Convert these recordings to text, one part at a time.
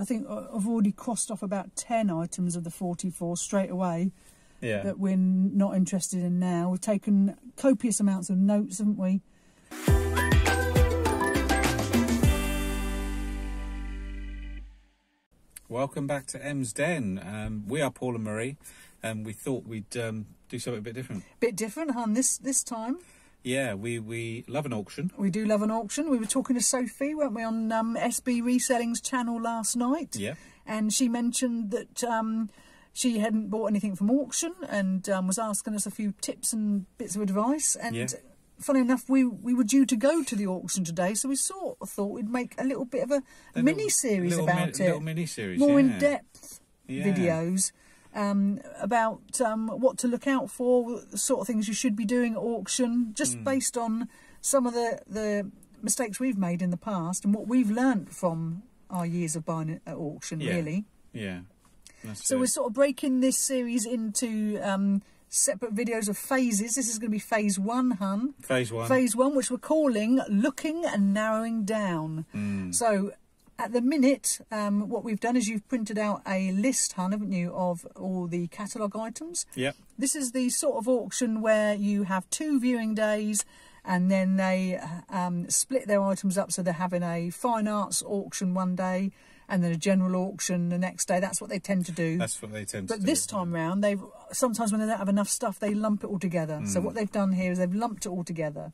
I think I've already crossed off about 10 items of the 44 straight away. Yeah. That we're not interested in now. We've taken copious amounts of notes, haven't we? Welcome back to Em's Den. We are Paul and Marie, and we thought we'd do something a bit different. Bit different, hon, this time. Yeah, we love an auction. We do love an auction. We were talking to Sophie, weren't we, on SB Reselling's channel last night. Yeah. And she mentioned that she hadn't bought anything from auction and was asking us a few tips and bits of advice. And yeah. Funny enough, we were due to go to the auction today, so we sort of thought we'd make a little bit of a mini-series about it. A little mini-series, more in-depth videos about what to look out for, the sort of things you should be doing at auction, just based on some of the mistakes we've made in the past and what we've learnt from our years of buying at auction, really. Yeah. That's so true. We're sort of breaking this series into... separate videos of phases. This is going to be phase one, hun. Phase one. Phase one, which we're calling Looking and Narrowing Down. So at the minute, what we've done is you've printed out a list, hun, haven't you, of all the catalogue items. Yep. This is the sort of auction where you have 2 viewing days and then they split their items up. So they're having a fine arts auction one day and then a general auction the next day. That's what they tend to do. That's what they tend to do. But this time round, they've sometimes when they don't have enough stuff, they lump it all together. So what they've done here is they've lumped it all together.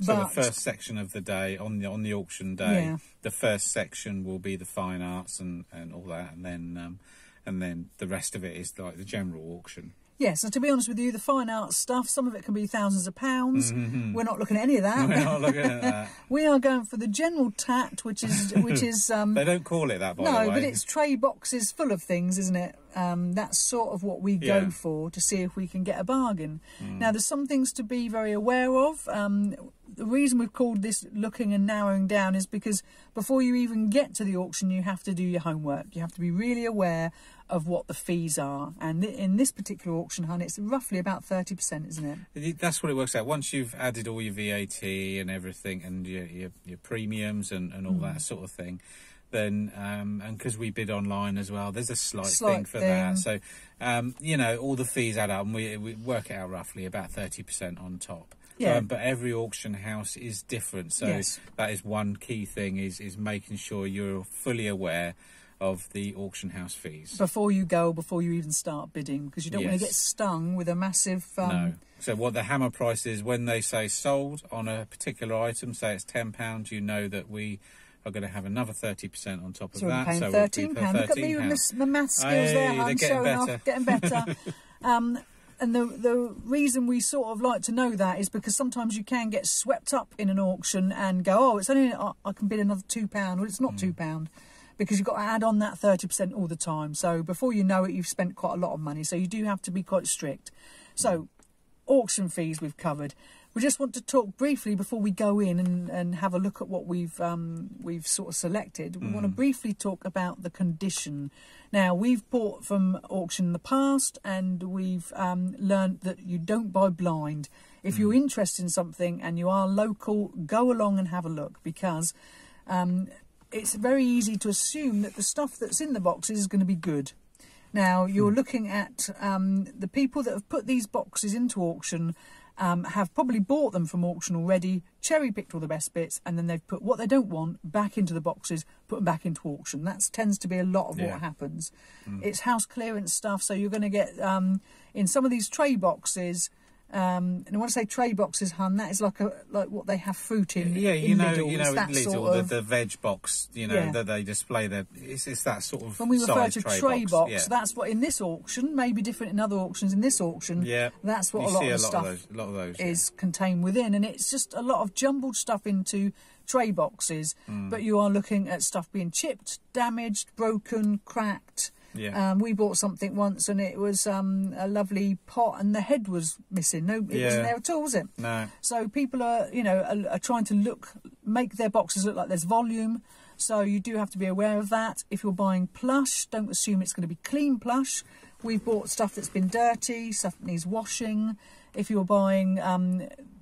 So but, the first section of the day, on the auction day, the first section will be the fine arts and all that, and then the rest of it is like the general auction. Yes, and to be honest with you, the fine arts stuff, some of it can be thousands of pounds. We're not looking at any of that. We're not looking at that. We are going for the general tat, which is they don't call it that, by the way. No, but it's tray boxes full of things, isn't it? That's sort of what we go for to see if we can get a bargain. Now, there's some things to be very aware of. The reason we've called this Looking and Narrowing Down is because before you even get to the auction, you have to do your homework. You have to be really aware of what the fees are. And in this particular auction, hun, it's roughly about 30%, isn't it? That's what it works out. Once you've added all your VAT and everything and your premiums and all that sort of thing, then and because we bid online as well, there's a slight thing for that, so you know, all the fees add up and we work it out roughly about 30% on top. But every auction house is different, so that is one key thing, is making sure you're fully aware of the auction house fees before you even start bidding, because you don't want to get stung with a massive no. So what the hammer price is when they say sold on a particular item, say it's £10, you know that we are going to have another 30% on top of that. So we'll be £13. Look at me with my math skills there, I'm showing off, getting better. And the reason we sort of like to know that is because sometimes you can get swept up in an auction and go, oh, it's only I can bid another £2. Well, it's not £2 because you've got to add on that 30% all the time. So before you know it, you've spent quite a lot of money. So you do have to be quite strict. So auction fees we've covered. We just want to talk briefly before we go in and have a look at what we've sort of selected. We want to briefly talk about the condition. Now, we've bought from auction in the past and we've learned that you don't buy blind. If you're interested in something and you are local, go along and have a look, because it's very easy to assume that the stuff that's in the boxes is going to be good. Now, you're looking at the people that have put these boxes into auction have probably bought them from auction already, cherry-picked all the best bits, and then they've put what they don't want back into the boxes, put them back into auction. That tends to be a lot of what happens. It's house clearance stuff, so you're going to get, in some of these tray boxes, and when I say tray boxes, hun, that is like what they have fruit in. Yeah, you in know, Lidl's, you know, that Lidl, sort of, the veg box, you know, that they display their. It's that sort of. When we refer to tray box, that's what in this auction, maybe different in other auctions. In this auction, that's what a lot of the stuff is contained within, and it's just a lot of jumbled stuff into tray boxes. But you are looking at stuff being chipped, damaged, broken, cracked. Yeah. We bought something once and it was a lovely pot and the head was missing. No, it wasn't there at all, was it? No. So people are, you know, are trying to make their boxes look like there's volume. So you do have to be aware of that. If you're buying plush, don't assume it's going to be clean plush. We've bought stuff that's been dirty, stuff that needs washing. If you're buying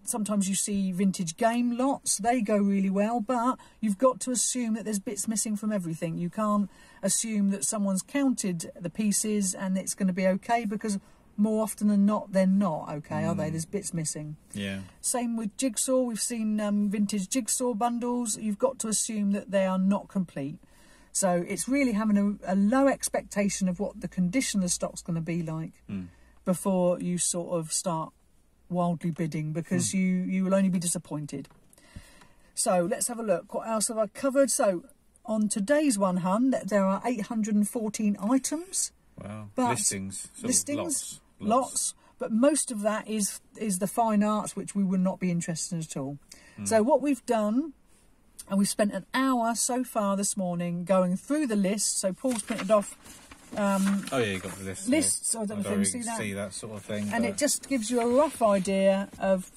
Sometimes you see vintage game lots, they go really well, but you've got to assume that there's bits missing from everything. You can't assume that someone's counted the pieces and it's going to be okay, because more often than not, they're not okay, are they? There's bits missing. Yeah. Same with jigsaw. We've seen vintage jigsaw bundles. You've got to assume that they are not complete. So it's really having a low expectation of what the condition of the stock's going to be like before you sort of start wildly bidding, because you will only be disappointed. So let's have a look. What else have I covered? So on today's one, hun, there are 814 items. Wow. Listings. Lots. But most of that is the fine arts, which we would not be interested in at all. So what we've done, and we've spent an hour so far this morning going through the list. So Paul's printed off oh yeah, you got the list. Lists. I don't know if you can see that sort of thing. And it just gives you a rough idea of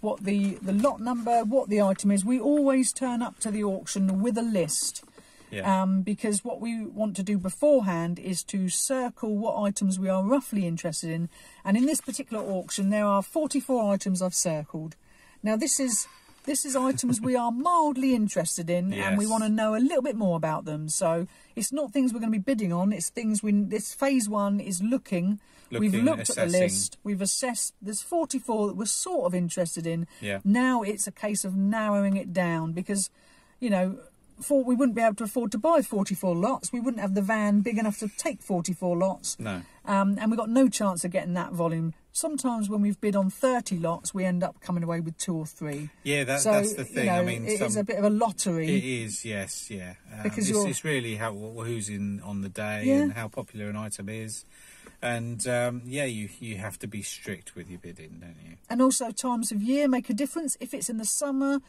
what the lot number, what the item is. We always turn up to the auction with a list. Yeah. Because what we want to do beforehand is to circle what items we are roughly interested in. And in this particular auction, there are 44 items I've circled. Now, this is items we are mildly interested in, yes, and we want to know a little bit more about them. So it's not things we're going to be bidding on. It's things we... This phase one is looking. We've looked at the list. We've assessed. There's 44 that we're sort of interested in. Yeah. Now it's a case of narrowing it down, because, you know... we wouldn't be able to afford to buy 44 lots. We wouldn't have the van big enough to take 44 lots. No. And we've got no chance of getting that volume. Sometimes when we've bid on 30 lots, we end up coming away with 2 or 3. Yeah, that's the thing. You know, I mean, it is a bit of a lottery. It is, yes, yeah. Because it's really how who's in on the day, yeah, and how popular an item is. And, yeah, you have to be strict with your bidding, don't you? And also times of year make a difference. If it's in the summer...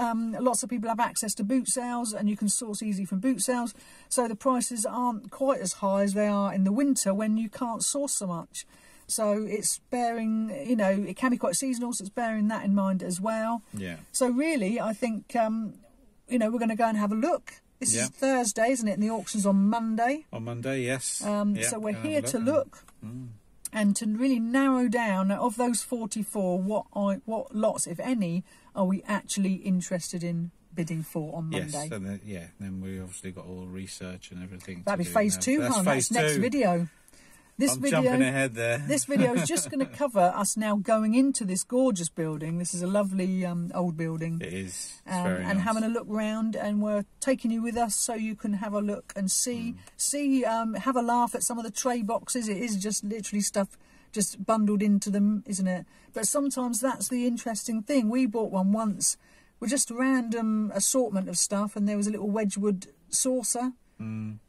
lots of people have access to boot sales, and you can source easy from boot sales, so the prices aren't quite as high as they are in the winter when you can't source so much. So it's bearing, you know, it can be quite seasonal, so it's bearing that in mind as well. Yeah. So really, I think, you know, we're going to go and have a look. This is Thursday, isn't it? And the auction's on Monday. On Monday, yes. So we're here to look and to really narrow down, of those 44, what lots, if any, are we actually interested in bidding for on Monday? Yes, and then we obviously got all research and everything. That'd be phase two, hon. That's next video. I'm jumping ahead there. This video is just going to cover us now going into this gorgeous building. This is a lovely old building. It is. And having a look round, and we're taking you with us so you can have a look and see, have a laugh at some of the tray boxes. It is just literally stuff just bundled into them, isn't it? But sometimes that's the interesting thing. We bought one once with just a random assortment of stuff, and there was a little Wedgwood saucer,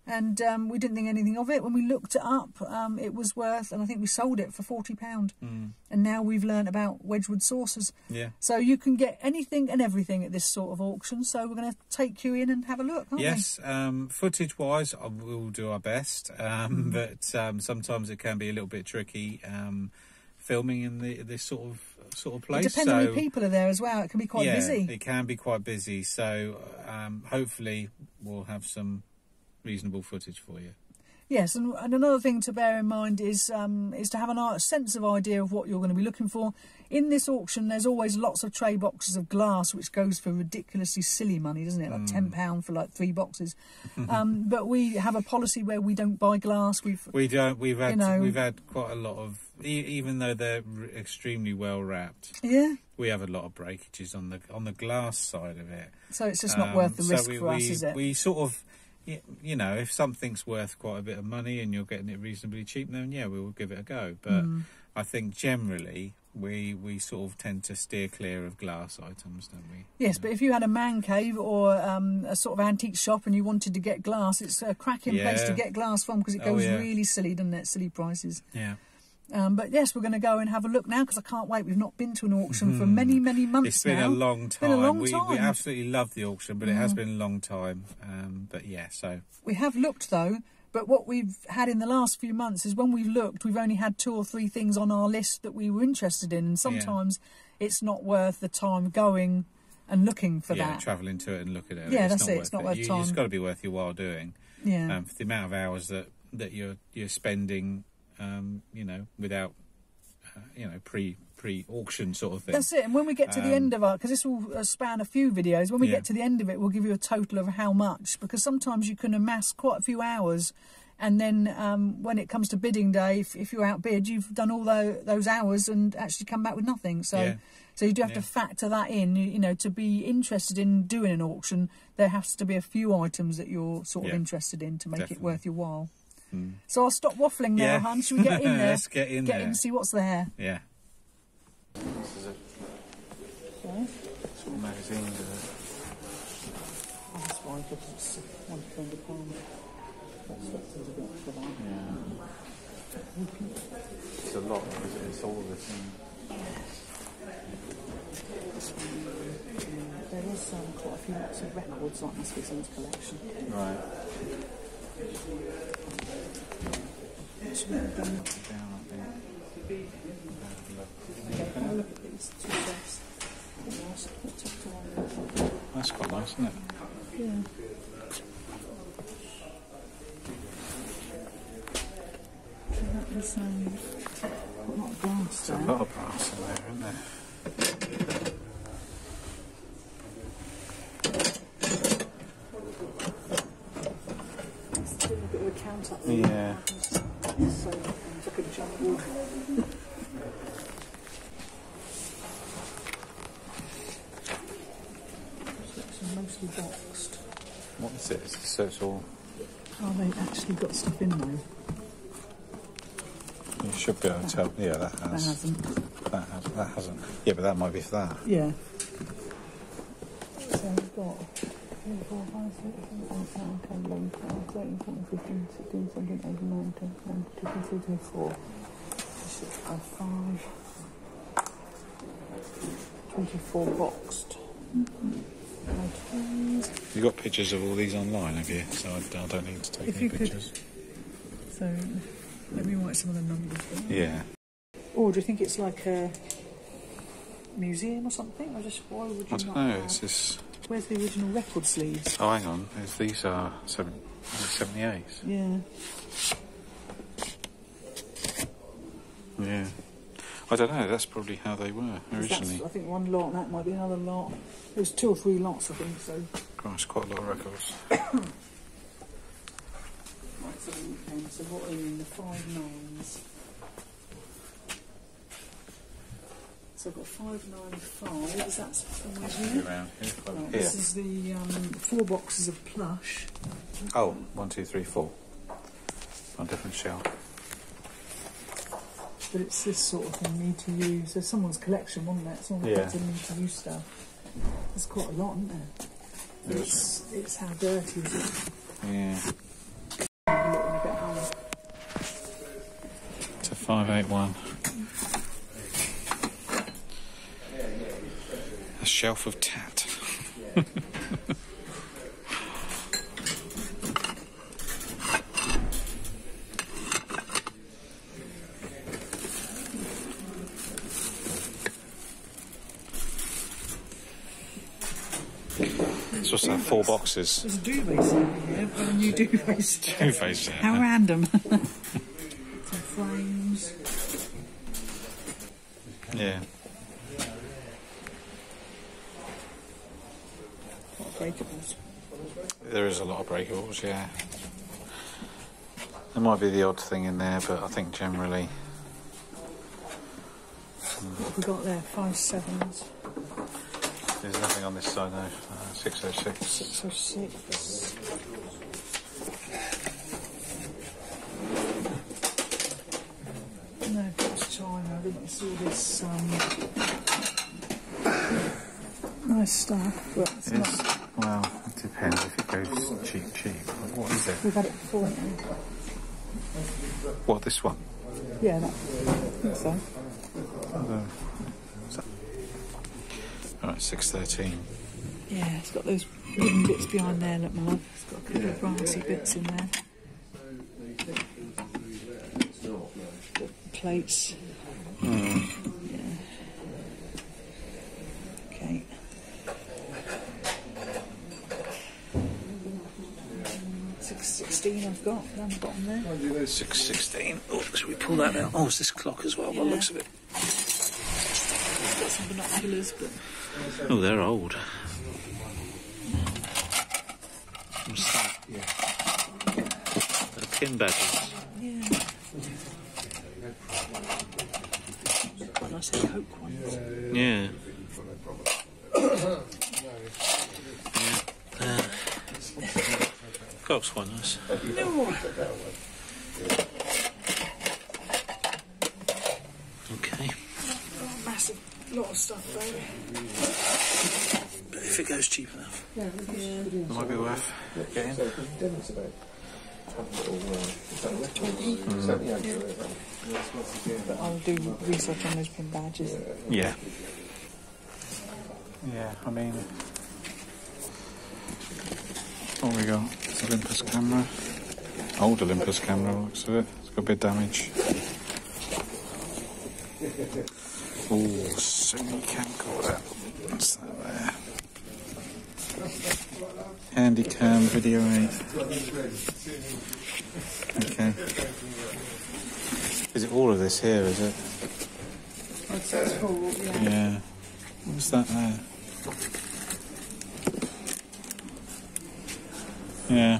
and we didn't think anything of it. When we looked it up, it was worth, and I think we sold it for £40, and now we've learned about Wedgwood saucers. Yeah. So you can get anything and everything at this sort of auction, so we're going to take you in and have a look, aren't we? Yes, footage-wise, we'll do our best, but sometimes it can be a little bit tricky filming in this sort of place. It depends on the people are there as well. It can be quite busy. It can be quite busy, so hopefully we'll have some reasonable footage for you. Yes, and another thing to bear in mind is to have a sense of idea of what you're going to be looking for. In this auction, there's always lots of tray boxes of glass, which goes for ridiculously silly money, doesn't it? Like £10 for like 3 boxes. But we have a policy where we don't buy glass. We've had quite a lot of, even though they're extremely well wrapped. Yeah. We have a lot of breakages on the glass side of it. So it's just not worth the risk for us, is it? We sort of... You know, if something's worth quite a bit of money and you're getting it reasonably cheap, then yeah, we will give it a go. But I think generally we sort of tend to steer clear of glass items, don't we? Yes, but if you had a man cave or a sort of antique shop and you wanted to get glass, it's a cracking place to get glass from, because it goes really silly, doesn't it? Silly prices. Yeah. But yes, we're going to go and have a look now, because I can't wait. We've not been to an auction for many, many months. It's been a long time. We absolutely love the auction, but it has been a long time. But yeah, so we have looked though. But what we've had in the last few months is, when we've looked, we've only had 2 or 3 things on our list that we were interested in, and sometimes it's not worth the time going and looking for that. Travelling to it and looking at it. Yeah, that's it. It's not worth time. It's got to be worth your while doing. Yeah. For the amount of hours that you're spending. You know, without, you know, pre pre-auction sort of thing. That's it. And when we get to the end of our, because this will span a few videos, when we get to the end of it, we'll give you a total of how much, because sometimes you can amass quite a few hours, and then when it comes to bidding day, if you're outbid, you've done all those hours and actually come back with nothing. So so you do have to factor that in. You know, to be interested in doing an auction, there has to be a few items that you're sort of interested in to make it worth your while. Mm. So I'll stop waffling now, hun. Should we get in there? Let's get in there. Get in and see what's there. Yeah. This is a sort of magazine. That's why I thought it's £1 a pound. That's what it's about for that. Yeah. It's a lot, isn't it? It's all the thing. There is quite a few lots of records like this in his collection. Right. It's down like there. That's quite nice, isn't it? Yeah. That was a lot of brass there. There's a lot of brass in there, isn't there? It's still a bit of a count up there. Yeah. So I took a jump. Boxed. What is it? So it's all. Oh, they've actually got stuff in there. You should be able to tell. Yeah, that has. That hasn't. That hasn't. Yeah, but that might be for that. Yeah. So we've got 3, 4, 5, 6, 7, 8, 9, 10, 11, 12, 13, 14, 15, 16, 17, 18, 19, 20, 24. 25, 24 boxed. You've got pictures of all these online, have you? So I don't need to take any pictures. Could, so let me write some of the numbers down. Yeah. Or do you think it's like a museum or something? Or just why would you? I don't know. It's just. Where's the original record sleeves? Oh, hang on. These are 78s. Yeah. Yeah. I don't know. That's probably how they were originally. I think one lot, and that might be another lot. There's 2 or 3 lots, I think, so... Christ, quite a lot of records. Right, so what are you in the 5 9s? So I've got 5 9 5, is that somewhere here? Around here, right, this is the 4 boxes of plush. Oh, 1, 2, 3, 4. On a different shelf. But it's this sort of thing, need to use. There's someone's collection, wasn't it? Someone that's a need to use stuff. There's quite a lot, isn't there? It's how dirty is it? Yeah. It's a 581. A shelf of tat. Just have 4 boxes. There's duvets in here, but a new duvets. Duvets, yeah. How random. Some frames. Yeah. A lot of breakables. There is a lot of breakables, yeah. There might be the odd thing in there, but I think generally. What have we got there? 5 7s. There's nothing on this side now. 606. 606. No, it's China. I didn't see this nice stuff, but it's not. Well, it depends if it goes cheap. What is it? We've had it before. What, this one? Yeah, that. I think so. Right, 613. Yeah, it's got those wooden bits behind there, look, my love. It's got a couple of brassy bits in there. Got plates. Yeah. Okay. Mm, 616 I've got, down the bottom there. 616. Oh, should we pull that out? Oh, is this clock as well, by the looks of it? got some binoculars, but... Oh, they're old. What's that? They're pin badges. Yeah. Quite nice Coke ones. Yeah. Coke's quite nice. No. Okay. A massive lot of stuff though. But if it goes cheap enough, it might be worth getting. But I'll do research on those pin badges. Yeah. Yeah, I mean, what we got? It's Olympus camera. Old Olympus camera, looks at it. It's got a bit of damage. Oh, Sony camcorder. What's that there? Handycam Video 8. Okay. Is it all of this here, is it? I'd say it's all, yeah. Yeah. What's that there? Yeah.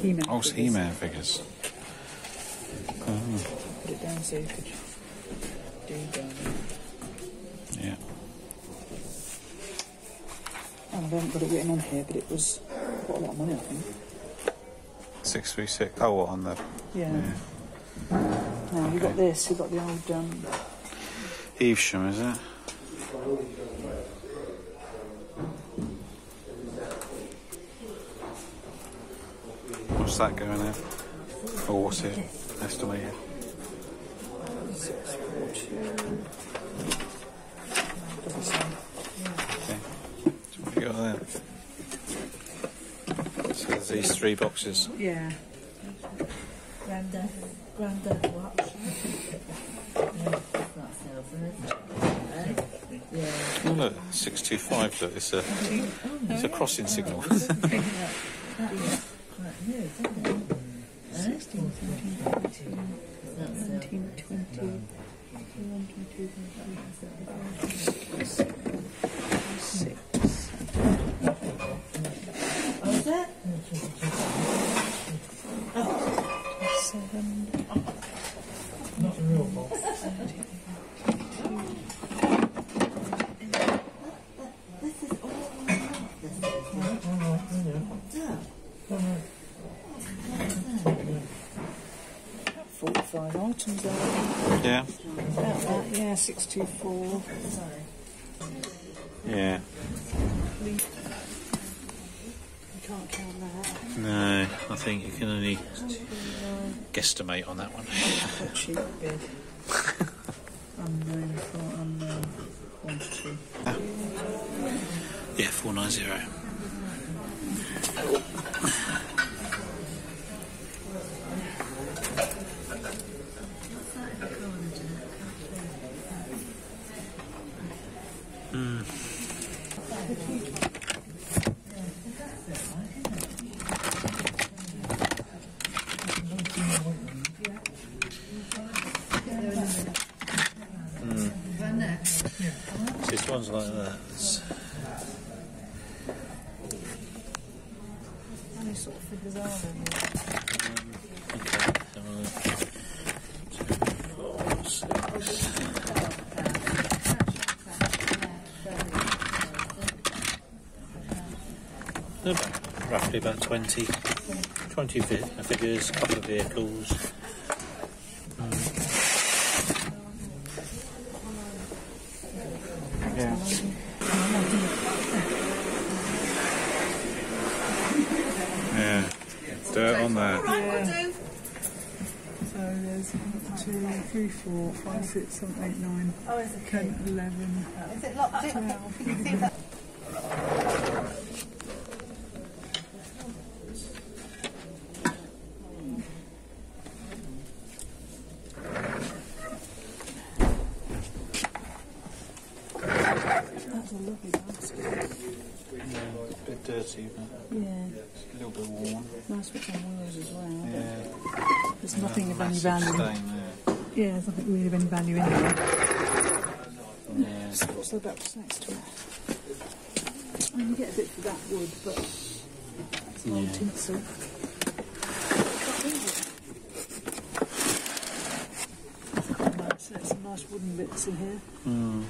He-Man. Oh, it's He-Man figures. Oh. Put it down so you could do it down. Yeah. And I haven't got it written on here, but it was quite a lot of money, I think. 636. Oh, what, on the... Yeah. No, okay. You got this, you got the old... Evesham, is it? What's that going there? Oh, what's it? Estimated. Okay. So what have you got there? So there's these three boxes. Yeah. Granddad watch. Oh look, 625, look, it's a crossing signal. Yeah. Yeah, 624. Yeah. You can't count that. No, I think you can only guesstimate on that one. A cheap bid. Unknown for unknown quantity. Yeah, 490. Roughly about 20 figures, a couple of vehicles. Yeah. Dirt on there. Yeah. So there's 1, 2, 3, 4, 5, 6, 7, 8, 9. Oh, is it 10, 11? Is it locked in? 12. Nice bits on wheels as well. Yeah. There's nothing of any value. Yeah, there's nothing really of any value in there. Yeah. So what's the box next to it? I mean, you get a bit for that wood, but it's an old tinsel. So there's some nice wooden bits in here. Mm.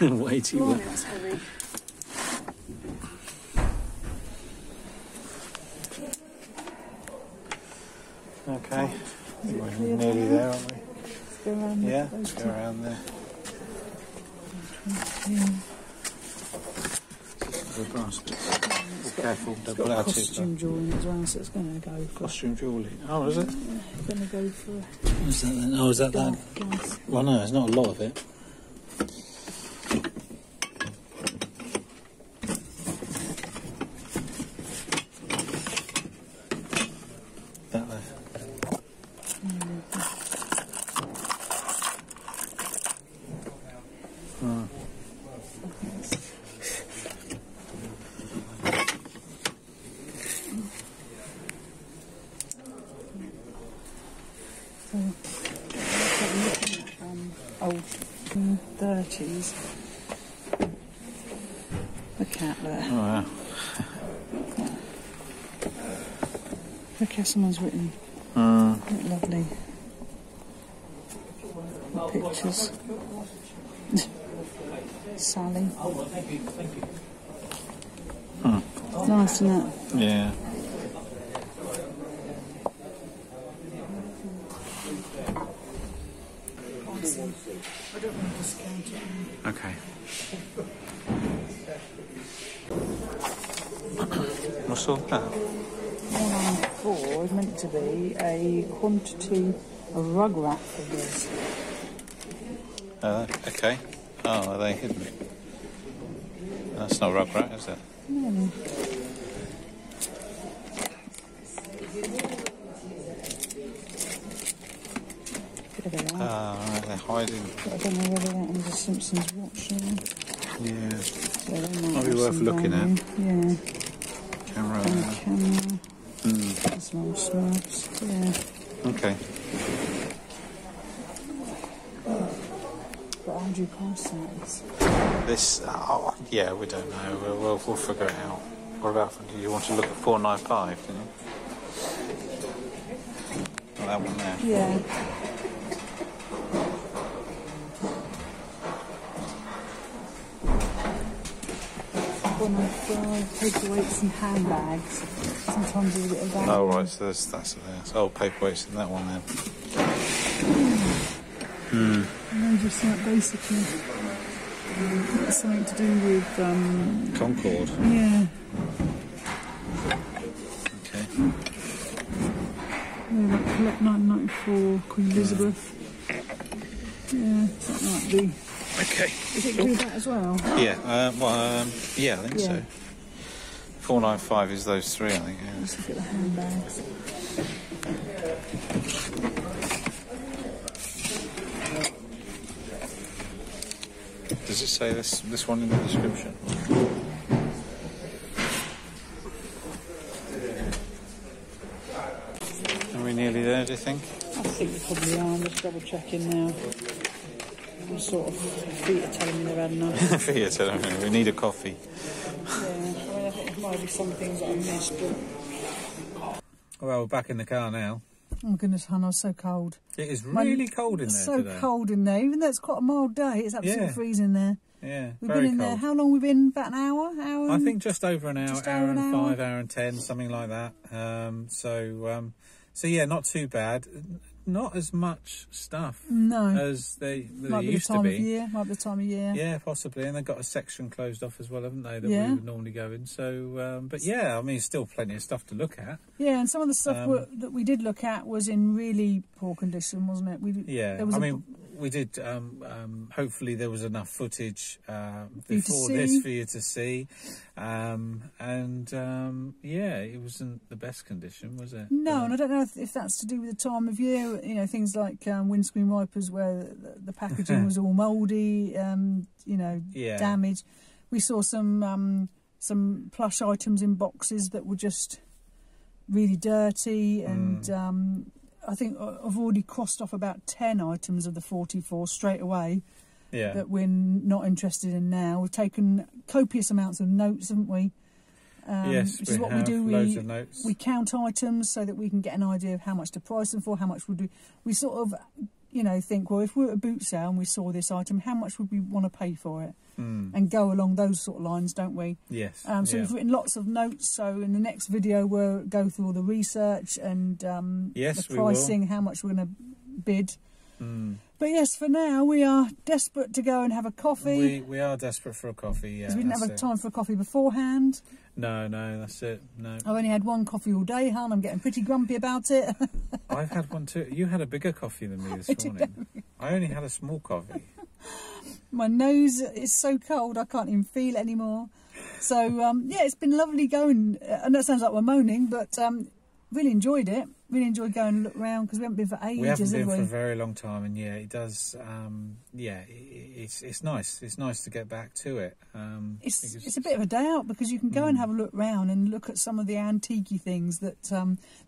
Yeah. Way too much. Well. It's heavy. Okay, we're nearly there, aren't we? Let's go around there. Yeah, let's go around there. The baskets. Be careful, don't pull out too far. It's got costume jewellery as well, so it's going to go for... Costume jewellery? Oh, is it? Yeah, it's going to go for... What is that then? Oh, is that that? Glass. Well, no, there's not a lot of it. Someone's written lovely pictures. Sally. Oh, thank you. Hmm. Nice, isn't it? Yeah. I don't want to discount it. Okay. What's all that? Is meant to be a quantity of rug wrap for this. Okay. Oh, are they hidden? That's not rug wrap, is it? No. Ah, they're hiding. But I don't know whether that is a Simpsons watch. Yeah. So might be worth looking at. Yeah. Camera. Camera. Mm. Small snobs, yeah. Okay. But how do you pass that? This, oh, yeah, we don't know. We'll figure it out. What about, do you want to look at 495, didn't you? Oh, that one there. Yeah. Paperweights and handbags. Sometimes there's a bit of that. Oh, right, so that's there. Oh, paperweights in that one then. Hmm. And then just like basically something to do with Concorde. Yeah. Okay. Yeah, like collect 1994 Queen Elizabeth. Yeah, that might be. Okay. Is it do that as well? Yeah. Well, yeah, I think so. 495 is those three, I think. Yeah. Let's look at the handbags. Does it say this one in the description? Are we nearly there? Do you think? I think we probably are. I'm just double checking now. I'm sort of feet are telling me they've had enough. Feet are telling me we need a coffee. Yeah, I mean, I think there might be some things that I missed, but... Well, we're back in the car now. Oh, goodness, hon, I was so cold. It is really cold in there today. It's so cold in there. Even though it's quite a mild day, it's absolutely freezing there. Yeah, we've been in there. How long have we been? About an hour? I think just over an hour, hour and 5, hour and 10, something like that. So, yeah, not too bad. Not as much stuff as they used to be. Might be the time of year, might be the time of year. Yeah, possibly. And they've got a section closed off as well, haven't they, that we would normally go in. So, but yeah, I mean, still plenty of stuff to look at. Yeah, and some of the stuff that we did look at was in really poor condition, wasn't it? Yeah, there was we did, hopefully there was enough footage before this for you to see. Yeah, it wasn't the best condition, was it? No, and I don't know if that's to do with the time of year. You know, things like windscreen wipers where the packaging was all mouldy, you know, damaged. We saw some plush items in boxes that were just... really dirty, and I think I've already crossed off about 10 items of the 44 straight away that we're not interested in now. We've taken copious amounts of notes, haven't we? Yes, which is what we do. Loads of notes. We count items so that we can get an idea of how much to price them for, how much would we sort of, you know, think, well, if we were at a boot sale and we saw this item, how much would we want to pay for it? And go along those sort of lines, don't we? Yes. So we've written lots of notes. So in the next video, we'll go through all the research and the pricing, how much we're going to bid. But yes, for now, we are desperate to go and have a coffee. We are desperate for a coffee, yeah. Because we didn't have time for a coffee beforehand. No, no, that's it, no. I've only had one coffee all day, hon. I'm getting pretty grumpy about it. I've had one too. You had a bigger coffee than me this morning. I only had a small coffee. My nose is so cold, I can't even feel it anymore. So, yeah, it's been lovely going. I know it sounds like we're moaning, but really enjoyed it. Really enjoyed going and look around, because we haven't been for ages, have we? We haven't been for a very long time, and yeah, it does, yeah, it's nice. It's nice to get back to it. It's a bit of a day out, because you can go and have a look round and look at some of the antiquey things that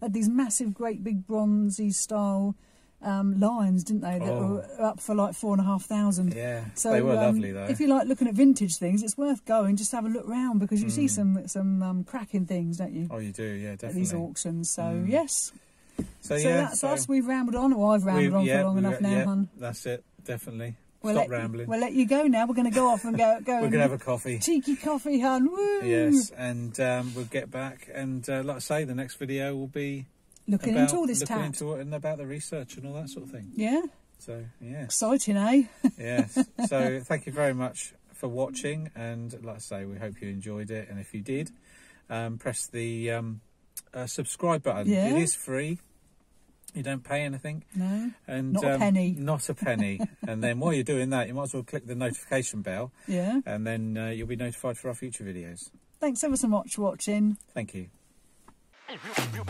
had these massive, great big bronzy style lines, didn't they, that were up for like 4,500. Yeah, so they were lovely though. If you like looking at vintage things, it's worth going just to have a look round, because you see some cracking things, don't you? Oh, you do, yeah, definitely. At these auctions, so yes. So yeah, that's us. We've rambled on, or I've rambled on for long enough now, hon. That's it, definitely. Stop rambling. We'll let you go now. We're going to go off and go. We're going to have a coffee. Cheeky coffee, hon. Woo! Yes, and we'll get back. And like I say, the next video will be looking into all this tab. Looking into it and about the research and all that sort of thing. Yeah. So yeah. Exciting, eh? Yes. So thank you very much for watching. And like I say, we hope you enjoyed it. And if you did, press the subscribe button. Yeah. It is free. You don't pay anything. No, and not a penny. Not a penny. And then while you're doing that, you might as well click the notification bell. Yeah. And then you'll be notified for our future videos. Thanks ever so much for watching. Thank you.